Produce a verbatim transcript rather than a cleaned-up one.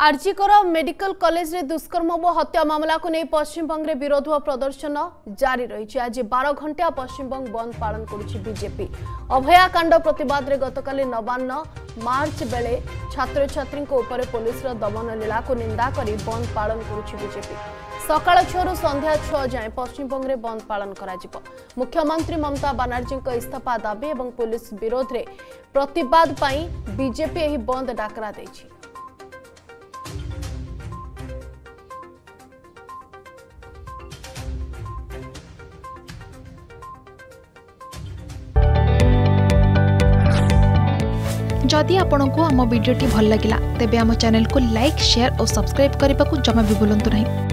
RG Kar medical college रे दुष्कर्म व हत्या मामला को नहीं पश्चिमबंग रे विरोध व प्रदर्शन जारी रही। आज बारह घंटा पश्चिमबंग बंद पालन करुछि बीजेपी। अभयाकांड प्रतिवाद रे गतकाली नवान्न मार्च बेले छात्र छात्री ऊपर पुलिस दमन लीला को निंदा करी बंद पालन करुछि बीजेपी। सकाळ छह संध्या छह जाए पश्चिमबंग रे बंद पालन करा जिवो। मुख्यमंत्री ममता बनर्जी को इस्तीफा दाबी एवं पुलिस विरोध रे प्रतिवाद पई बीजेपी एही बंद डाकरा दैछि। जदि आपंक आम भिड्टे भल लगा तेब आम चैनल को लाइक, शेयर और सब्सक्राइब करने को जमा भी भूलु नहीं।